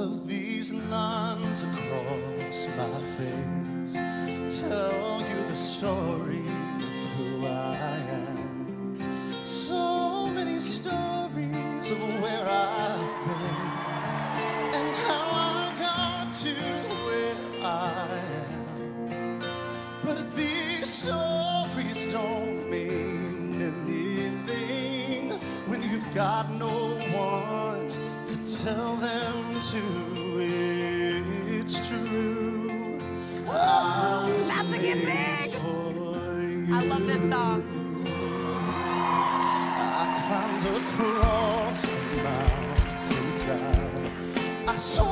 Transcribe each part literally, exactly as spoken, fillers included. of these lines across my face tell you the story of who I am. So many stories of where I've been and how I got to where I am. But these stories don't mean anything when you've got no one to tell them to. It's true. I'll Not to get big. I love this song. I climbed across the mountain top. I swam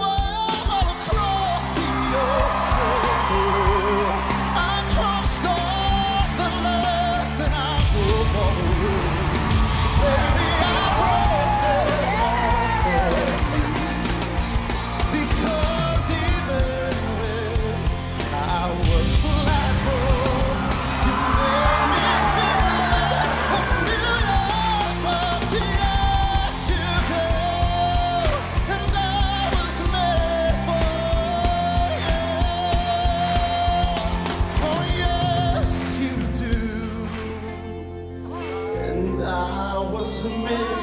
all across the ocean blue. I crossed all the lands and I broke all the rules. Baby, I broke. I was made